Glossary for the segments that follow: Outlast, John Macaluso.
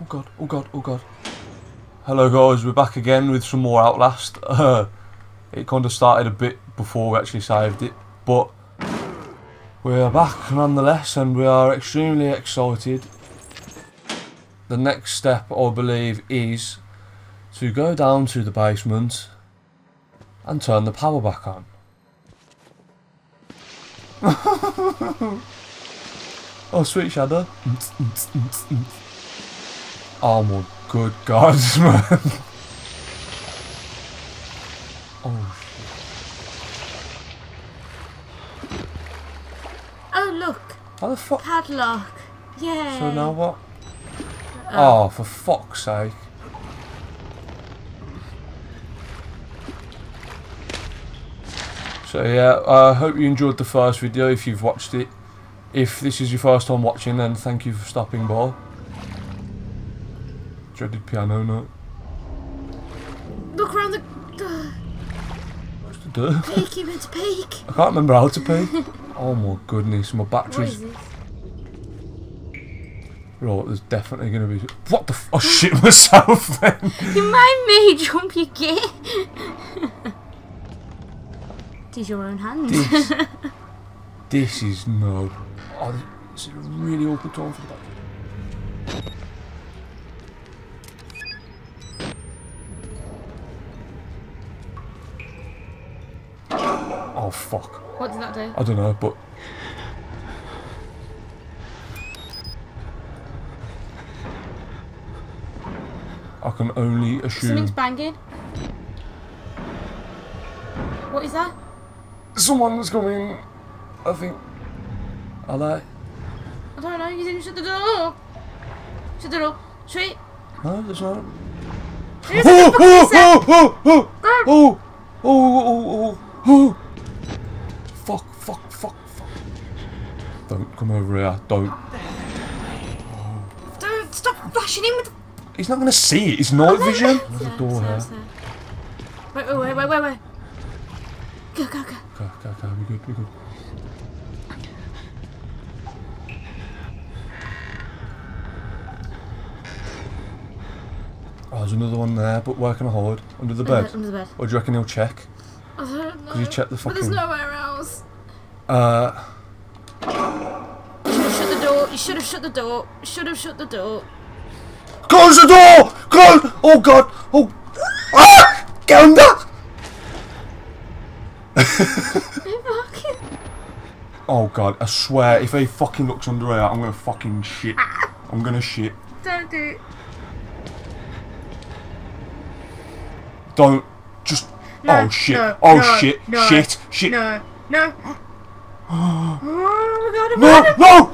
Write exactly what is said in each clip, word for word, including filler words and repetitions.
Oh god, oh god, oh god. Hello guys, we're back again with some more Outlast. Uh, it kind of started a bit before we actually saved it, but we are back nonetheless and we are extremely excited. The next step, I believe, is to go down to the basement and turn the power back on. Oh, sweet Shadow. Oh my good god, man. Oh shit. Oh look. How the fuck? Padlock. Yeah. So now what? Oh, oh for fuck's sake. So yeah, I uh, hope you enjoyed the first video if you've watched it. If this is your first time watching, then thank you for stopping by. Dreaded piano note. Look around the... Uh, What's to do? Peek, you meant to peek. I can't remember how to peek. Oh my goodness, my battery's... What right, there's definitely going to be... What the f... I shit myself then. You made me jump again. Did your own hand. This, this is no... Oh, this is a really awkward time for the battery. Oh fuck. What did that do? I don't know, but... I can only assume... Something's banging. What is that? Someone's coming, I think. Are they? I don't know, you didn't shut the door. Shut the door. Shut it. No, there's not. There's oh, oh, oh, oh, oh, oh, oh, oh, oh, oh, oh. Fuck, fuck, fuck, fuck. Don't come over here, don't. Oh. Don't stop flashing him with the... He's not going to see it, it's night vision. There's a door here. Wait, wait, wait, wait, wait. Go, go, go. Go, go, go, we're good, we're good. Oh, there's another one there, but where can I hide? Under the bed? Uh, under the bed. Or do you reckon he'll check? I don't know. Could you check the fucking... But there's nowhere else. Uh... You should have shut the door, you should have shut the door, you should have shut the door. Close the door! Close! Oh god! Oh! Ah! Get under! Oh god, I swear, if he fucking looks under here, I'm gonna fucking shit. I'm gonna shit. Don't do it. Don't. Just. No, oh shit. No, oh no, shit. No, shit. No, shit. No. No. Oh my god, no, no!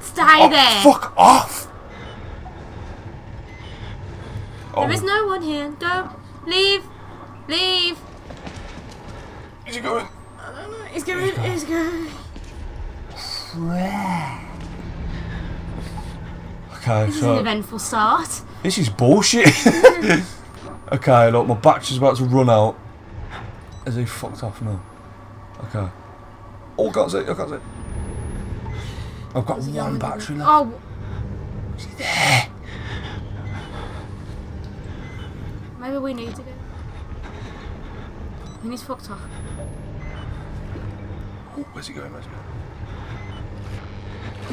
Stay oh, there. Fuck off! There oh. is no one here. Don't. Leave! Leave! Is he going? I don't know. He's going. He's going. Okay, this so... This is an eventful start. This is bullshit. Okay, look, my battery's about to run out. Is he fucked off now? Okay. Oh, I can't see. I can't see. I've got one battery left. Oh! Is he there? Maybe we need to go. We need to fuck talk. Oh, where's he going? Where's he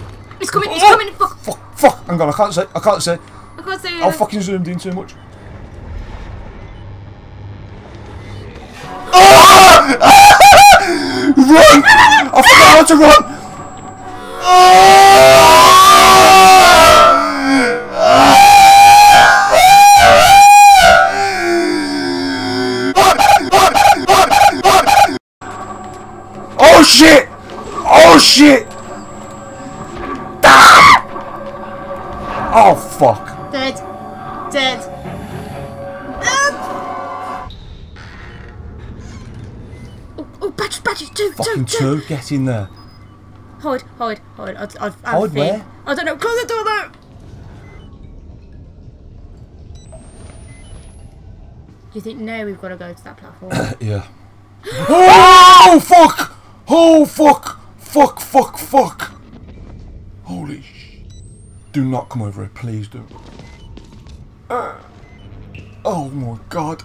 going? He's coming! He's oh, coming! Fuck! Fuck! Fuck! Hang on! I can't say! I can't say! I can't say! I fucking zoomed in too much. Oh! Run! I forgot how to run. Oh! Oh shit! Oh shit! Ah! Oh fuck! Dead. Dead. Ah! Oh, oh, battery, battery, two, fucking two, two. two. Get in there. Hide, hide, hide. I, I, I hide fear. Where? I don't know. Close the door though. Do you think no? We've got to go to that platform. Yeah. Oh fuck! Oh fuck! Fuck! Fuck! Fuck! Holy Holy sh! Do not come over here, please don't. Uh, oh my god.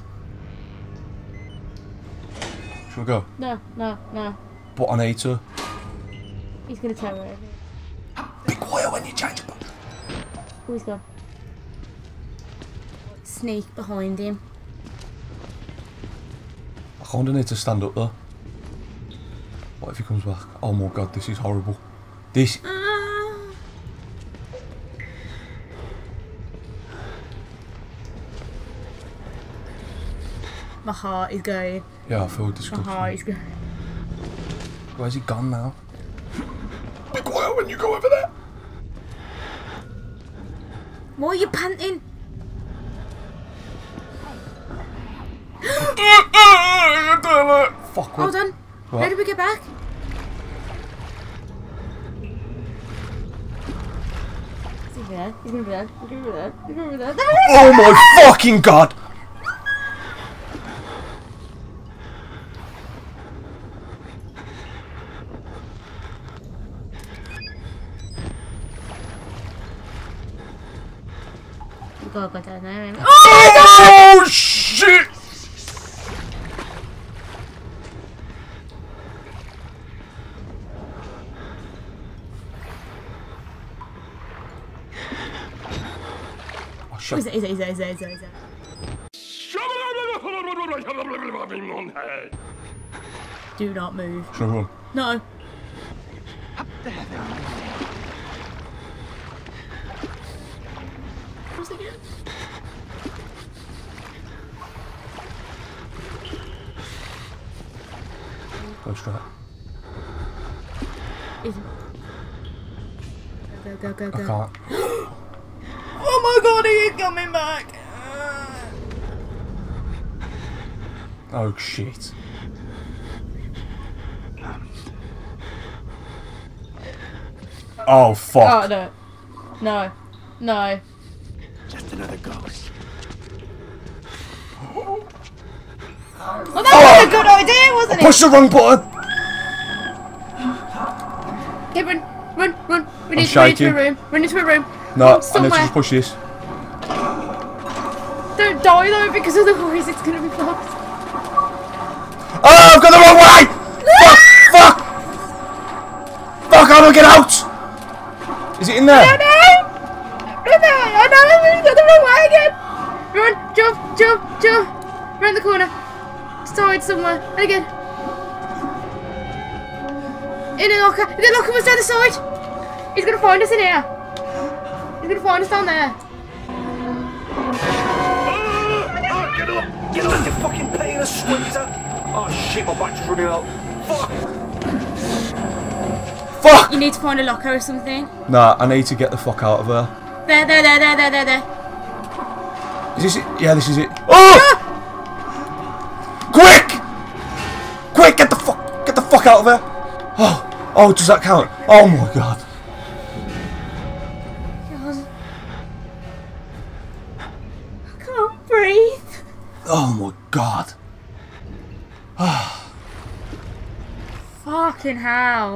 Shall we go? No, no, no. But on Aita. He's gonna tear it over. Be quiet when you change your book. Oh, he's gone. Sneak behind him. I kind of need to stand up there. What if he comes back? Oh my god, this is horrible. This. Ah. My heart is going. Yeah, I feel disgusting. My heart is going. Where's he gone now? Be quiet when you go over there. Why are you panting? Fuck. Hold on. What? How did we get back? He's gonna be there. He's gonna be there. He's gonna be there. He's gonna be there. Oh my fucking god! You gotta go down there. Right? Oh, oh shit! Is it, is it, is it, is it, is it, is it. Do not move. Shut up. No. What's the game? Go straight. Go, go, go, go, go. I can't. Oh my god, he is coming back! Uh... Oh shit. Oh fuck. Oh no. No. No. Just another ghost. Oh, that was oh. a good idea, wasn't I it? Push the wrong button! Okay, run, run, run. Run into, run into a room. Run into a room. No, I need to just push this. Don't die though, because otherwise it's going to be blocked. Oh, I've got the wrong way! Fuck! Fuck! Fuck, how do I get out? Is it in there? I don't know! I don't know, I don't know, I've got the wrong way again! Run, jump, jump, jump! Round the corner. Side somewhere, and again. In the locker, the locker was down the side! He's going to find us in here! He's gonna find us down there. Oh, get up! Get up, you fucking pain of sweater! Oh shit, my back's running out. Fuck! Fuck! You need to find a locker or something. Nah, I need to get the fuck out of her. There, there, there, there, there, there, there. Is this it? Yeah, this is it. Oh! Ah! Quick! Quick, get the fuck, get the fuck out of her! Oh, oh, does that count? Oh my god. Oh my god. Fucking hell.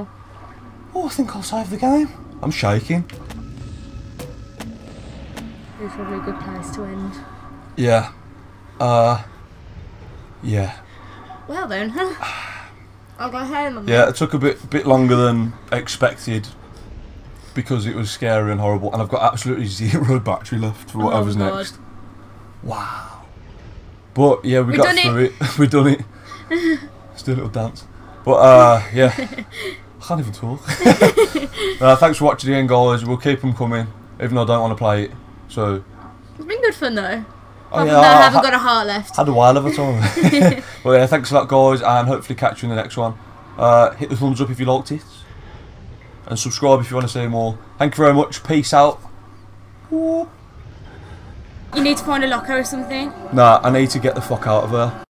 Oh, I think I'll save the game. I'm shaking. It's probably a good place to end. Yeah. Uh. Yeah. Well then, huh? I'll go home. And yeah, it took a bit, bit longer than expected because it was scary and horrible, and I've got absolutely zero battery left for whatever's oh next. Wow. But yeah, we, we got through it. it. We've done it. Let's do a little dance. But uh, yeah, I can't even talk. uh, thanks for watching again, guys. We'll keep them coming, even though I don't want to play it. So it's been good fun though. Oh, yeah, I, I haven't I got a heart left. Had a while of a time. But yeah, thanks a lot, guys, and hopefully catch you in the next one. Uh, hit the thumbs up if you liked it, and subscribe if you want to see more. Thank you very much. Peace out. Whoop. You need to find a locker or something? Nah, I need to get the fuck out of her.